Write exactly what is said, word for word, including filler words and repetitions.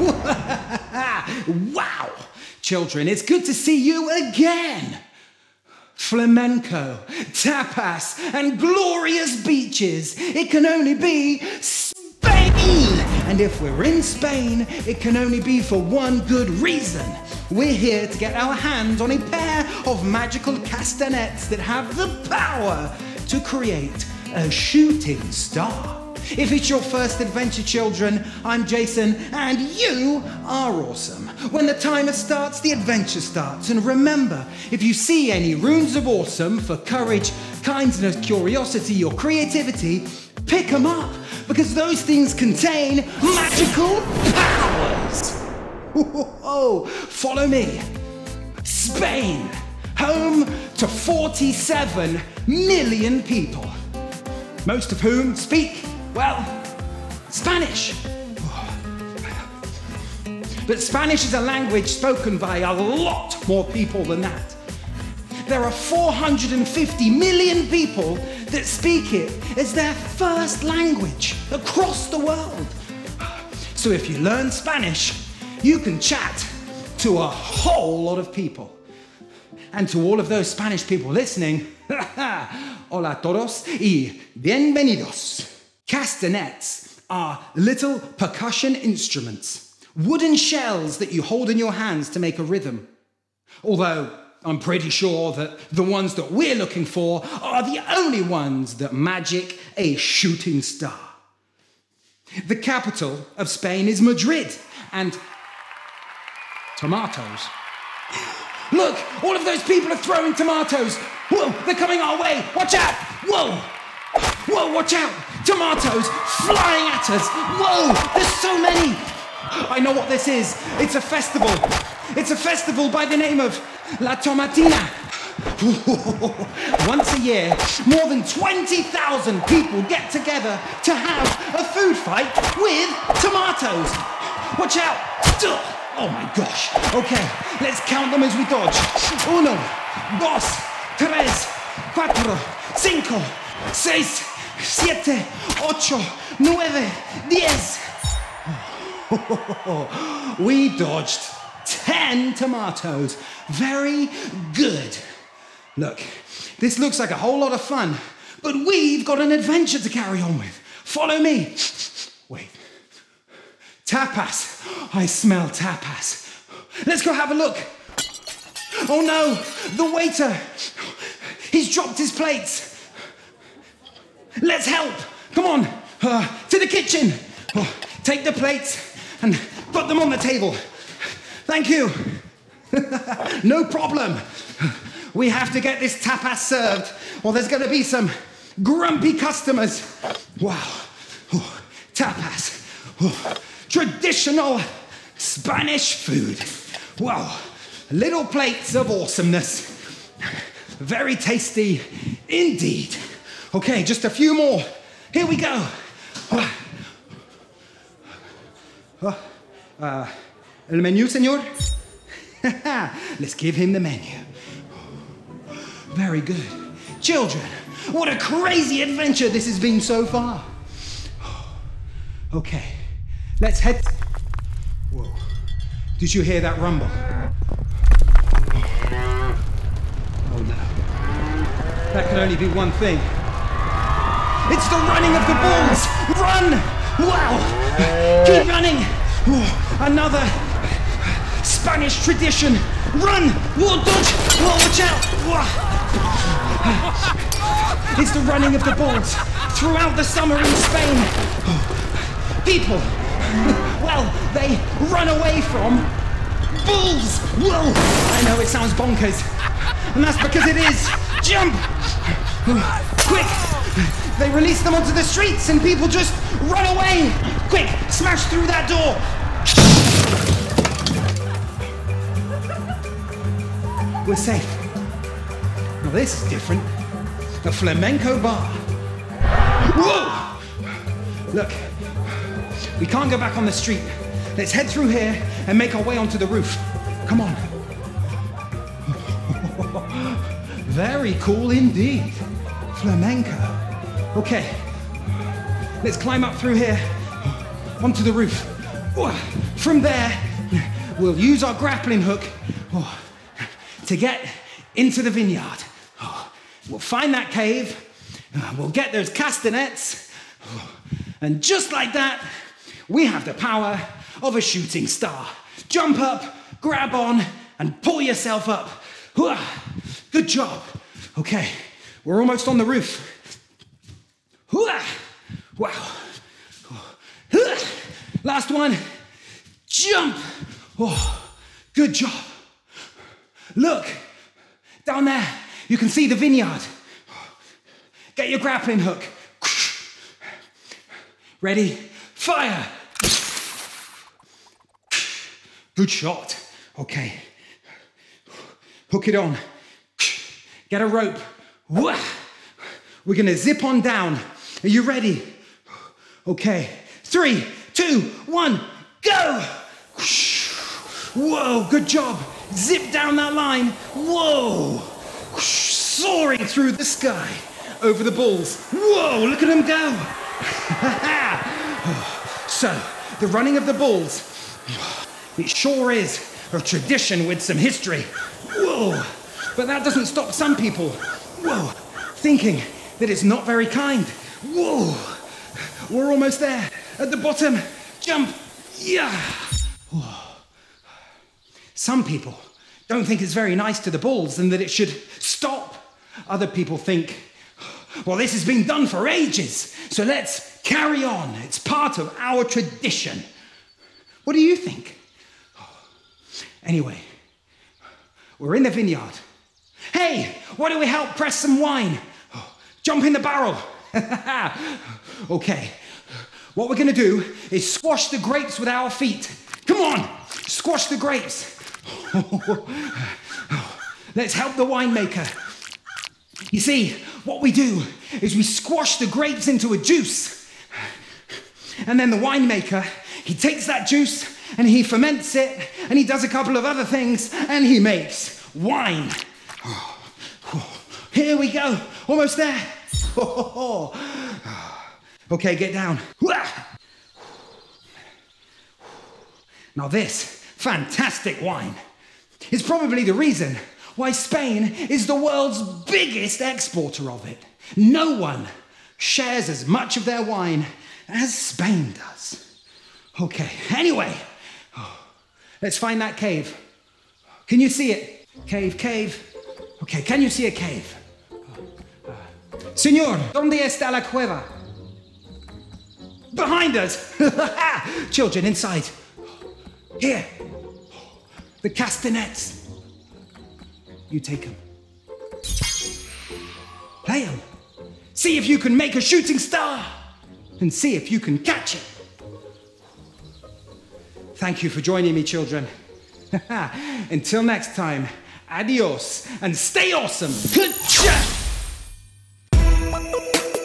Wow! Children, it's good to see you again! Flamenco, tapas, and glorious beaches. It can only be Spain! And if we're in Spain, it can only be for one good reason. We're here to get our hands on a pair of magical castanets that have the power to create a shooting star. If it's your first adventure, children, I'm Jason, and you are awesome. When the timer starts, the adventure starts. And remember, if you see any rooms of awesome for courage, kindness, curiosity, or creativity, pick them up, because those things contain magical powers. Oh, follow me. Spain, home to forty-seven million people, most of whom speak, well, Spanish. But Spanish is a language spoken by a lot more people than that. There are four hundred fifty million people that speak it as their first language across the world. So if you learn Spanish, you can chat to a whole lot of people. And to all of those Spanish people listening, hola todos y bienvenidos. Castanets are little percussion instruments, wooden shells that you hold in your hands to make a rhythm. Although I'm pretty sure that the ones that we're looking for are the only ones that magic a shooting star. The capital of Spain is Madrid, and tomatoes. Look, all of those people are throwing tomatoes. Whoa, they're coming our way. Watch out. Whoa. Whoa, watch out. Tomatoes flying at us. Whoa, there's so many. I know what this is. It's a festival. It's a festival by the name of La Tomatina. Once a year, more than twenty thousand people get together to have a food fight with tomatoes. Watch out. Oh my gosh. Okay, let's count them as we dodge. Uno, dos, tres, cuatro, cinco, seis, siete, ocho, nueve, diez. We dodged ten tomatoes. Very good. Look, this looks like a whole lot of fun, but we've got an adventure to carry on with. Follow me. Wait. Tapas. I smell tapas. Let's go have a look. Oh no, the waiter. He's dropped his plates. Let's help. Come on, uh, to the kitchen. Oh, take the plates and put them on the table. Thank you. No problem. We have to get this tapas served, or there's going to be some grumpy customers. Wow. Oh, tapas. Oh, traditional Spanish food. Wow. Little plates of awesomeness. Very tasty indeed. Okay, just a few more. Here we go. Uh, uh, el menu, señor? Let's give him the menu. Very good. Children, what a crazy adventure this has been so far. Okay, let's head... Whoa. Did you hear that rumble? Oh no. That could only be one thing. It's the running of the bulls! Run! Wow! Keep running! Another Spanish tradition! Run! Whoa, dodge! Whoa, watch out! It's the running of the bulls throughout the summer in Spain. People, well, they run away from bulls! Whoa! I know it sounds bonkers, and that's because it is. Jump! Quick! They release them onto the streets and people just run away! Quick, smash through that door! We're safe. Now this is different. A flamenco bar. Whoa! Look, we can't go back on the street. Let's head through here and make our way onto the roof. Come on. Very cool indeed. Flamenco. Okay, let's climb up through here, onto the roof. From there, we'll use our grappling hook to get into the vineyard. We'll find that cave, we'll get those castanets, and just like that, we have the power of a shooting star. Jump up, grab on, and pull yourself up. Good job. Okay, we're almost on the roof. Wow. Last one. Jump. Oh, good job. Look, down there, you can see the vineyard. Get your grappling hook. Ready? Fire. Good shot. Okay. Hook it on. Get a rope. We're going to zip on down. Are you ready? Okay. Three, two, one, go. Whoa, good job. Zip down that line. Whoa. Soaring through the sky. Over the balls. Whoa, look at them go. So, the running of the balls. It sure is a tradition with some history. Whoa. But that doesn't stop some people. Whoa. Thinking that it's not very kind. Whoa. We're almost there. At the bottom. Jump. Yeah. Whoa. Some people don't think it's very nice to the balls and that it should stop. Other people think, well, this has been done for ages, so let's carry on. It's part of our tradition. What do you think? Anyway, we're in the vineyard. Hey, why don't we help press some wine? Jump in the barrel. Okay, what we're going to do is squash the grapes with our feet. Come on, squash the grapes. Let's help the winemaker. You see, what we do is we squash the grapes into a juice. And then the winemaker, he takes that juice and he ferments it and he does a couple of other things and he makes wine. Here we go, almost there. Okay, get down. Now this fantastic wine is probably the reason why Spain is the world's biggest exporter of it. No one shares as much of their wine as Spain does. Okay, anyway, let's find that cave. Can you see it? Cave, cave. Okay, can you see a cave? Señor, ¿dónde está la cueva? Behind us. Children, inside. Here. The castanets. You take them. Play them. See if you can make a shooting star. And see if you can catch it. Thank you for joining me, children. Until next time, adios and stay awesome. Good job.